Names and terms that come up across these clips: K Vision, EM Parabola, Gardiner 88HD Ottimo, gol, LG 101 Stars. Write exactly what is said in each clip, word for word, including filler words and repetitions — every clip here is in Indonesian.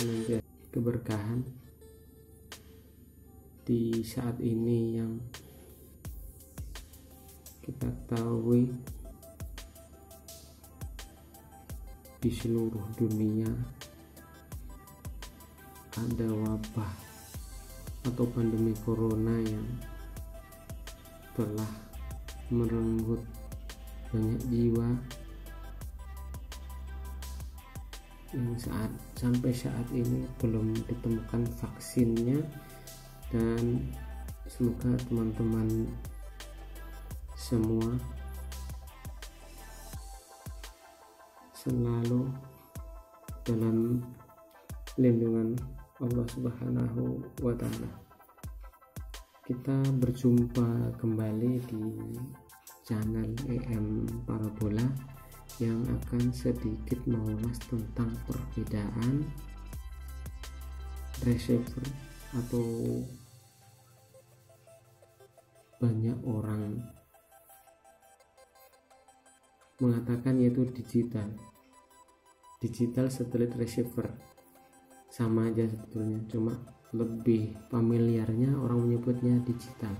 senantiasa keberkahan di saat ini yang kita ketahui di seluruh dunia ada wabah atau pandemi corona yang telah merenggut banyak jiwa yang saat sampai saat ini belum ditemukan vaksinnya. Dan semoga teman-teman semua selalu dalam lindungan Allah Subhanahu wa Ta'ala. Kita berjumpa kembali di channel E M Parabola yang akan sedikit mengulas tentang perbedaan receiver atau banyak orang mengatakan yaitu digital digital satelit receiver. Sama aja sebetulnya, cuma lebih familiarnya orang menyebutnya digital.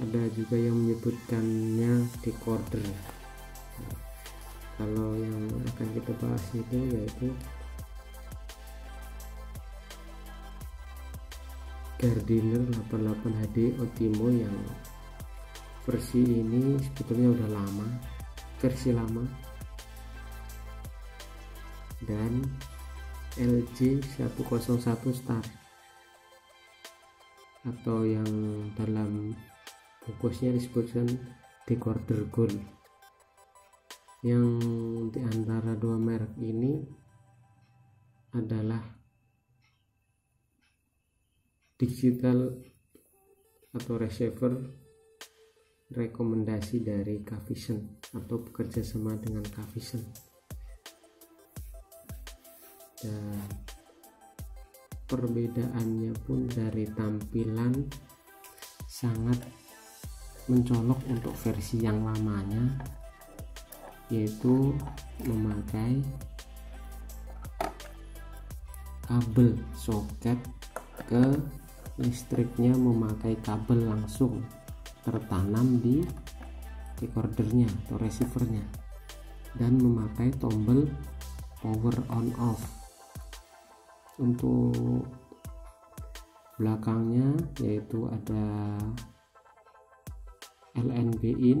Ada juga yang menyebutkannya decoder. Nah, kalau yang akan kita bahas itu yaitu Gardiner delapan puluh delapan H D Ottimo yang versi ini sebetulnya udah lama, versi lama, dan L G seratus satu Star atau yang dalam bukusnya disebutkan decoder gol. Yang diantara dua merek ini adalah digital atau receiver rekomendasi dari K Vision atau bekerja sama dengan K Vision. Dan perbedaannya pun dari tampilan sangat mencolok untuk versi yang lamanya, yaitu memakai kabel soket ke listriknya, memakai kabel langsung tertanam di recordernya atau receivernya, dan memakai tombol power on off. Untuk belakangnya yaitu ada L N B in,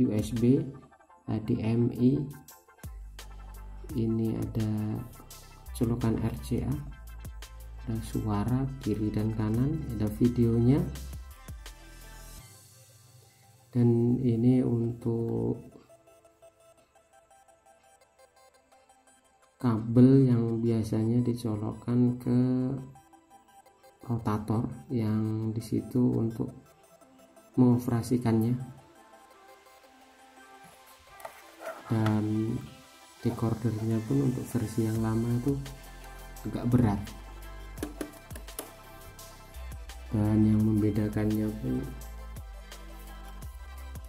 U S B, H D M I, ini ada colokan R C A, ada suara kiri dan kanan, ada videonya. Dan ini untuk kabel yang biasanya dicolokkan ke rotator yang disitu untuk mengoperasikannya. Dan decodernya pun untuk versi yang lama itu agak berat, dan yang membedakannya pun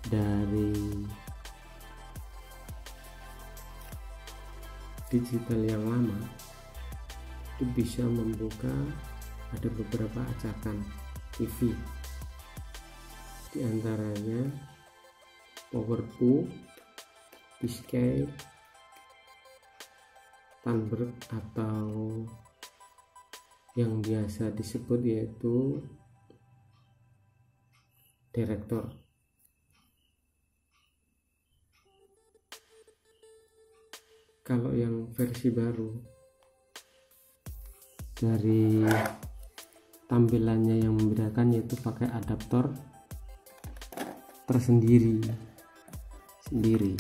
dari digital yang lama itu bisa membuka ada beberapa acakan T V, diantaranya powerpu, display, thunberg atau yang biasa disebut yaitu direktor. Kalau yang versi baru dari tampilannya yang membedakan yaitu pakai adaptor tersendiri sendiri.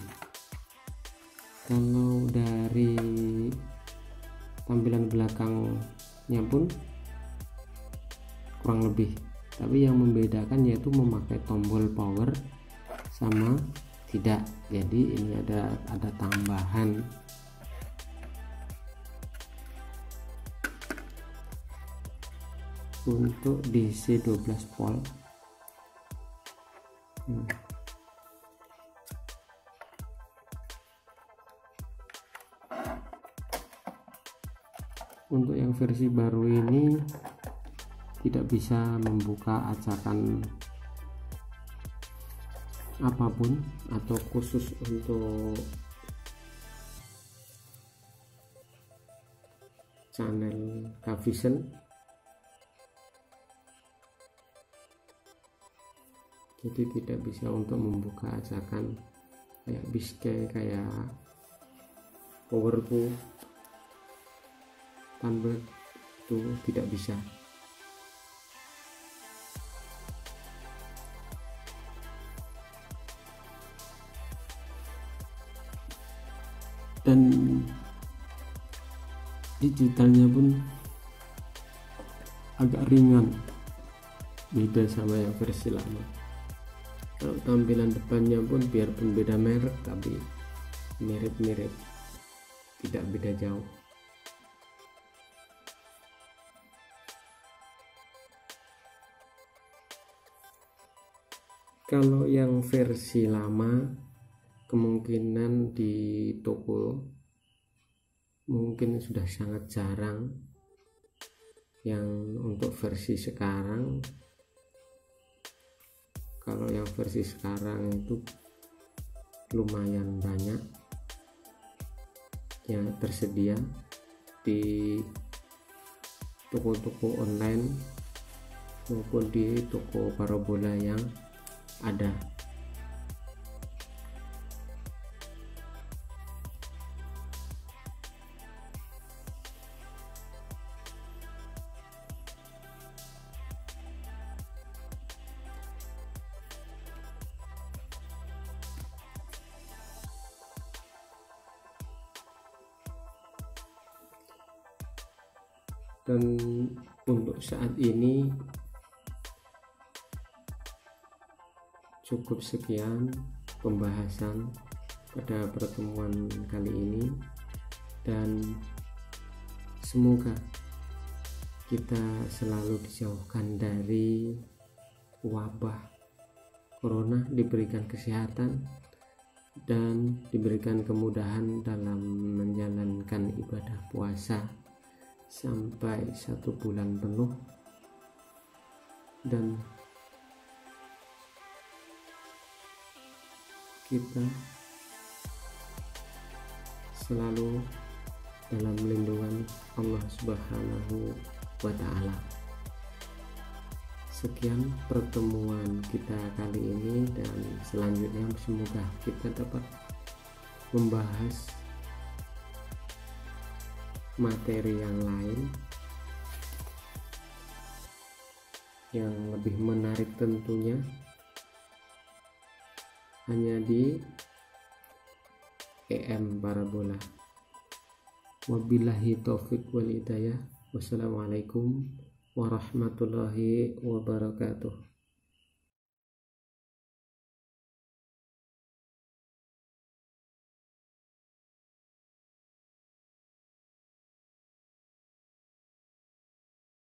Kalau dari tampilan belakangnya pun kurang lebih, tapi yang membedakan yaitu memakai tombol power sama tidak. Jadi ini ada ada tambahan. Untuk D C dua belas volt hmm. untuk yang versi baru ini tidak bisa membuka acakan apapun atau khusus untuk channel K Vision. Jadi tidak bisa untuk membuka ajakan kayak biskey, kayak powerku, tumbler itu tidak bisa. Dan digitalnya pun agak ringan, beda sama yang versi lama. Kalau tampilan depannya pun biarpun beda merek tapi mirip-mirip, tidak beda jauh. Kalau yang versi lama kemungkinan di toko mungkin sudah sangat jarang. Yang untuk versi sekarang, kalau yang versi sekarang itu lumayan banyak yang tersedia di toko-toko online maupun di toko parabola yang ada. Dan untuk saat ini cukup sekian pembahasan pada pertemuan kali ini, dan semoga kita selalu dijauhkan dari wabah corona, diberikan kesehatan dan diberikan kemudahan dalam menjalankan ibadah puasa sampai satu bulan penuh. Dan kita selalu dalam lindungan Allah Subhanahu wa Ta'ala. Sekian pertemuan kita kali ini, dan selanjutnya semoga kita dapat membahas materi yang lain yang lebih menarik tentunya, hanya di E M Parabola. Wabillahi taufik wal hidayah. Wassalamualaikum warahmatullahi wabarakatuh.